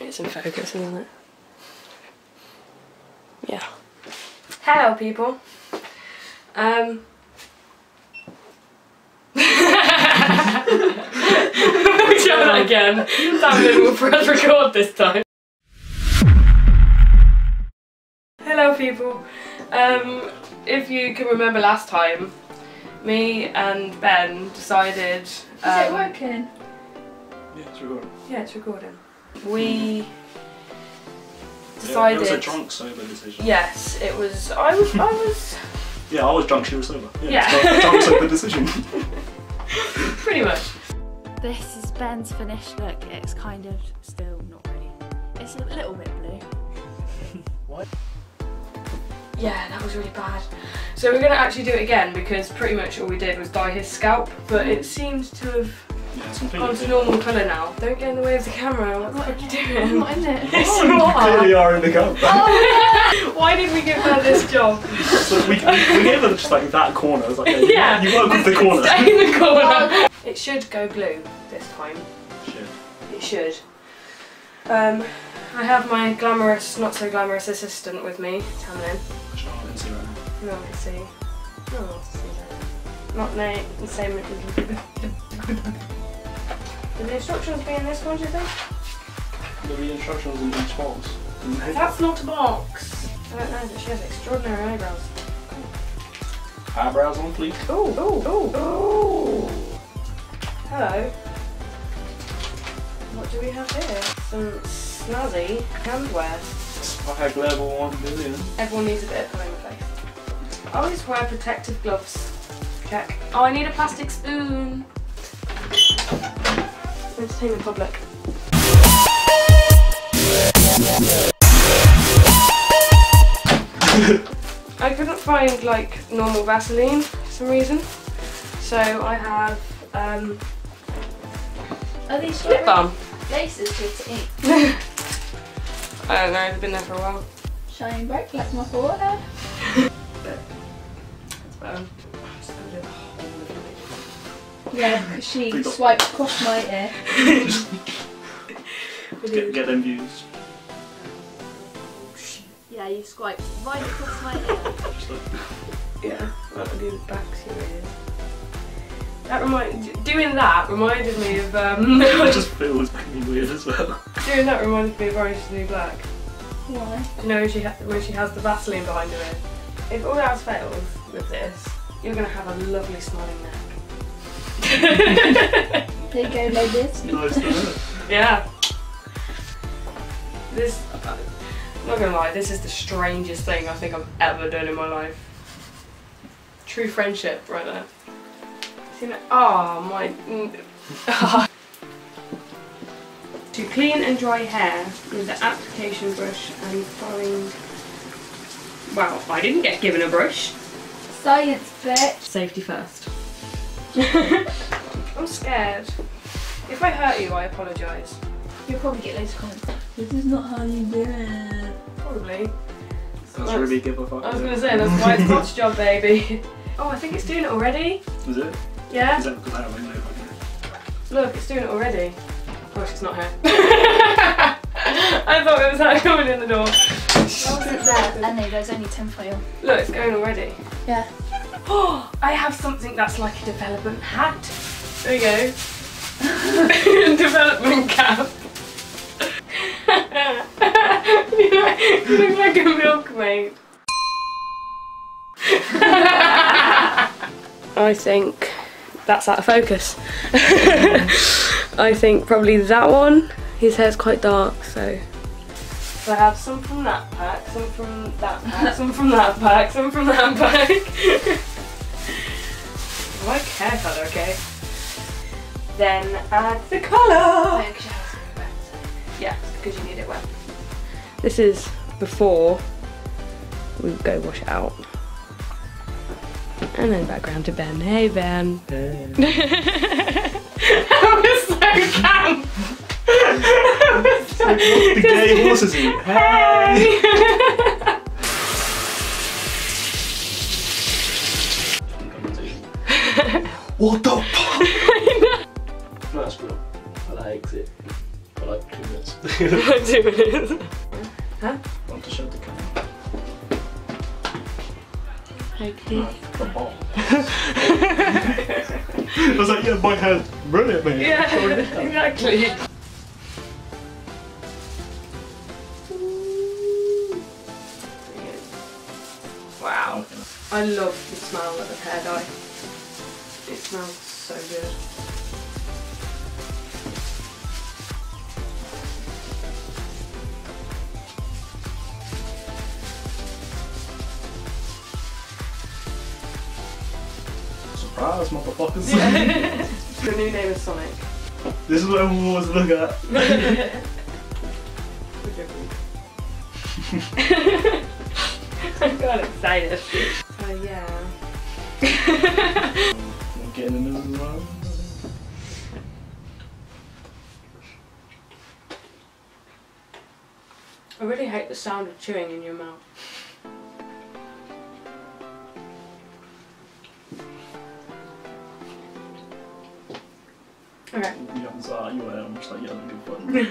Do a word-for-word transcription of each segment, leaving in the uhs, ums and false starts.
It's in focus, isn't it? Yeah. Hello, people. Um. We'll show that again. Tamlin will press record this time. Hello, people. Um, if you can remember last time, me and Ben decided. Um, Is it working? Yeah, it's recording. Yeah, it's recording. We decided. Yeah, it was a drunk sober decision. Yes, it was. I was. I was. Yeah, I was drunk. She was sober. Yeah. yeah. It was a drunk sober decision. Pretty much. This is Ben's finished look. It's kind of still not really. It's a little bit blue. What? Yeah, that was really bad. So we're gonna actually do it again because pretty much all we did was dye his scalp, but it seems to have. Yeah, gone to normal colour now. Don't get in the way of the camera. What the fuck are you doing? I'm not in it. Yes, you are. You clearly are in the camera. Oh, why did we give her this job? So we, we, we gave her just like that corner. It's like, yeah, yeah, you work with the corner. Stay in the corner. It should go blue this time. It should. It should. Um, I have my glamorous, not so glamorous assistant with me, Tamlin. I can see right now. No one can see. No one wants to see that. Not no, the same. Did the instructions be in this one, do you think? There'll be instructions in each box. That's not a box! I don't know, but she has extraordinary eyebrows. Cool. Eyebrows on, please. Ooh, ooh, ooh, ooh! Hello. What do we have here? Some snazzy handwear. Swag level one billion. Everyone needs a bit of time in place. I always wear protective gloves. Check. Oh, I need a plastic spoon. Entertainment public. I couldn't find like normal Vaseline for some reason, so I have. Um, Are these lip balm? Laces good to eat. I don't know. They've been there for a while. Shining bright like my forehead. But that's better. Yeah, because she swiped across my ear. get, get them views. Yeah, you swiped right across my ear. Yeah, that would be the back series. That remind doing that reminded me of. Um, I just feel it's making me weird as well. Doing that reminded me of Orange New Black. Why? You know, she ha when she has the Vaseline behind her ear. If all else fails with this, you're going to have a lovely smiling neck. There you go, ladies. Nice, isn't it? Yeah. This, I'm not gonna lie, this is the strangest thing I think I've ever done in my life. True friendship, right there. See that? Oh my. To clean and dry hair with the application brush and find. Wow, I didn't get given a brush. Science, bitch. Safety first. I'm scared. If I hurt you, I apologise. You'll probably get loads of comments. This is not how you do it. Probably. That's, that's really give a fuck. I was going to say, that's why it's God's job, baby. Oh, I think it's doing it already. Is it? Yeah. Is that because I don't really know if I can. Look, it's doing it already. Oh, she's not here. I thought it was her coming in the door. I wasn't there. And there goes only tinfoil. Look, it's going already. Yeah. Oh, I have something that's like a development hat. There you go. Development cap. You look, you look like a milkmaid. I think that's out of focus. I think probably that one. His hair's quite dark, so. So I have some from that pack, some from that pack, some from that pack, some from that pack. I like hair colour, okay? Then add the colour! Oh, because you have it wet. Yeah, because you need it wet. This is before we go wash it out. And then background to Ben. Hey, Ben. Hey. That was so camp! That was so camp! The gay horses eat. Hey! Hey. What the fuck? No, that's cool. I like it. I like two minutes. is. Dude. Huh? Want to show the camera? Okay. Uh, the ball. I was like, yeah, my hand. Brilliant, man. Yeah, exactly. Wow. I love the smell of the hair dye. It smells so good. Surprise, motherfuckers. Yeah. The new name is Sonic. This is what everyone wants to look at. Look at me. I got excited. Oh uh, yeah. I'm getting another one. I really hate the sound of chewing in your mouth. Okay. You haven't saw you and I'm just like yelling good fun.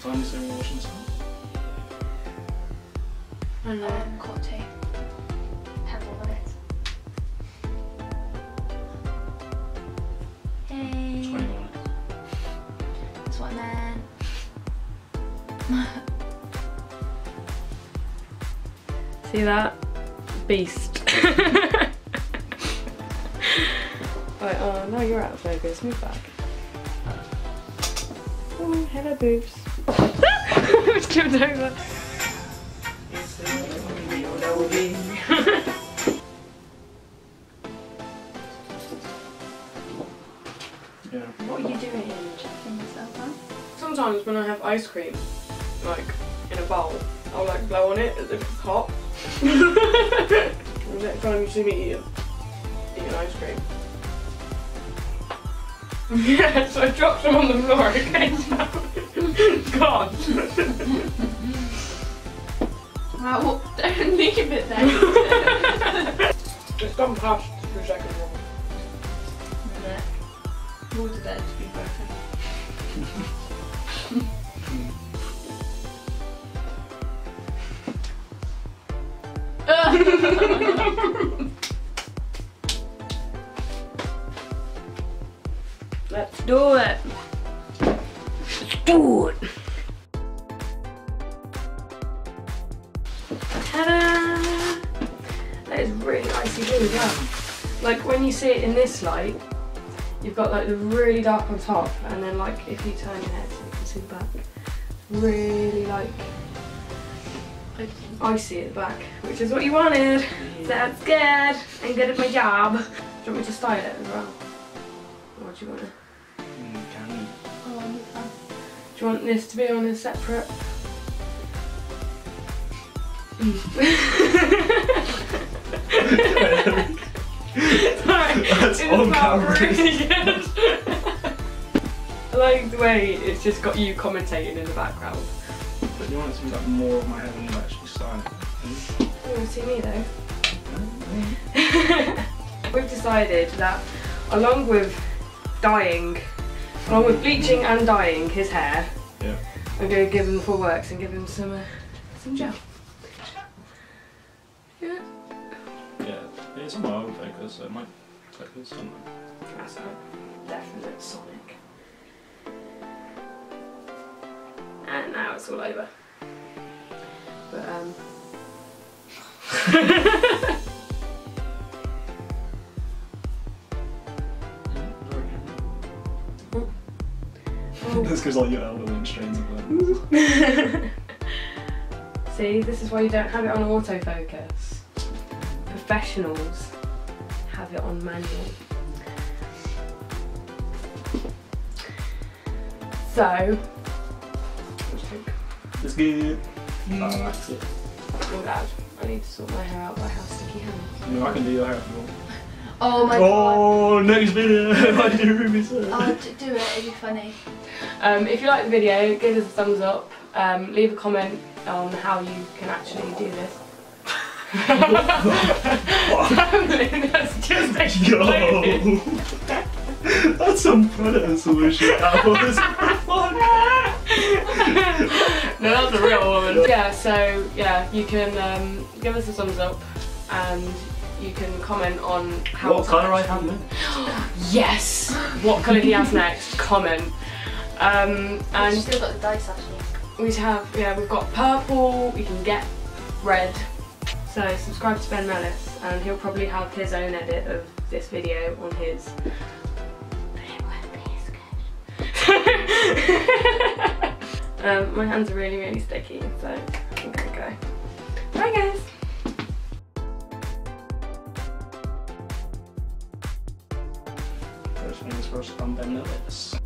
Time to say we're watching this one. I know. Um, Corte. Pebble on it. Hey. twenty-one. That's what I meant. See that? Beast. Right, oh, no, you're out of focus. Move back. Oh, hello, boobs. I was tripped over. Yeah. What are you doing? Checking yourself out? Sometimes when I have ice cream, like in a bowl, I'll like blow on it as if it's hot. The next time you see me eat, eating ice cream. Yeah, so I dropped them on the floor again. God. Wow, don't leave it there. It's gone past two seconds long. What did that to be broken? uh. Let's do it. Let's do it. Ta-da! That is really nicely done as well. Like when you see it in this light, you've got like the really dark on top, and then like if you turn your head, so you can see the back. Really like icy at the back, which is what you wanted. So I'm scared. I'm good at my job. Do you want me to style it as well? Or do you want to? Do you want this to be on a separate? Mm. Sorry, that's on camera. Really I like the way it's just got you commentating in the background. But you want it to be like more of my head when you actually sign it. You want to see me though? We've decided that along with dyeing, along with bleaching and dyeing his hair, yeah. I'm going to give him the full works and give him some uh, some gel. Yeah. Yeah, it's on my own focus, so it might focus on that. That's a definite Sonic. And now it's all over. But um. That's because all your elbow strains of them. See, this is why you don't have it on autofocus. Professionals have it on manual. So, let's get it. Relax it. I'm glad. I need to sort my hair out by how sticky hands. You know, I can do your hair if you want. Oh my god. Oh, next video. I do room is I'll do it, it'll be funny. Um, if you like the video, give us a thumbs up. Um, leave a comment on how you can actually do this. Tamlin has just exploded. That's some Predator solution. That was fun. No, that's a real woman. Yeah, so yeah, you can um, give us a thumbs up and you can comment on how. What colour I have next? Yes! What colour he has next? Comment. Um, and we've still got the dice actually. We have, yeah, we've got purple, we can get red. So subscribe to Ben Millis and he'll probably have his own edit of this video on his. um, my hands are really, really sticky, so I'm gonna go. Bye, guys. First things first, I'm Ben Millis.